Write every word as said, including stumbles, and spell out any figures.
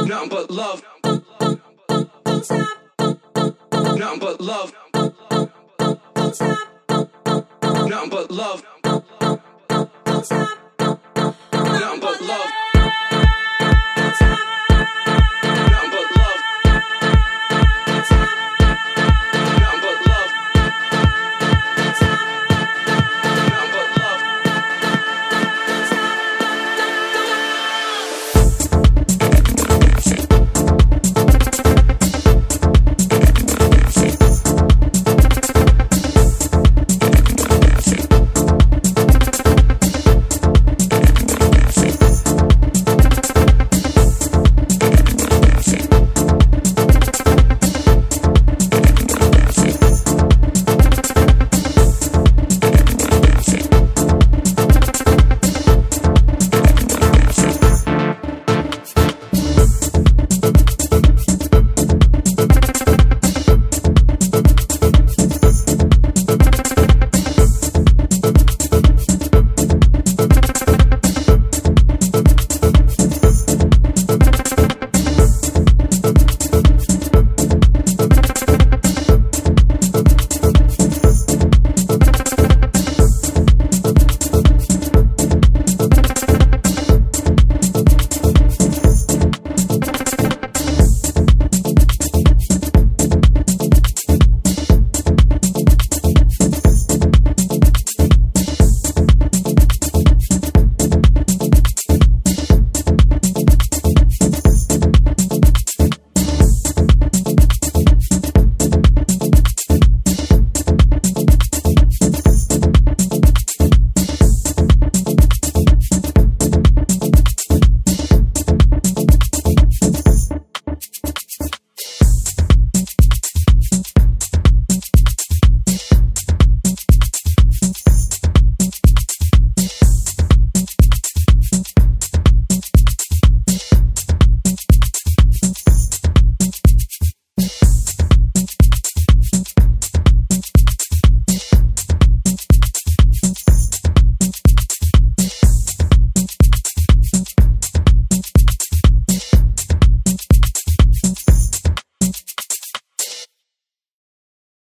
Nothing but love, don't, don't, don't, don't stop, don't, don't, don't, nothing but love, don't, don't, don't, don't stop, don't, don't, don't, nothing but love.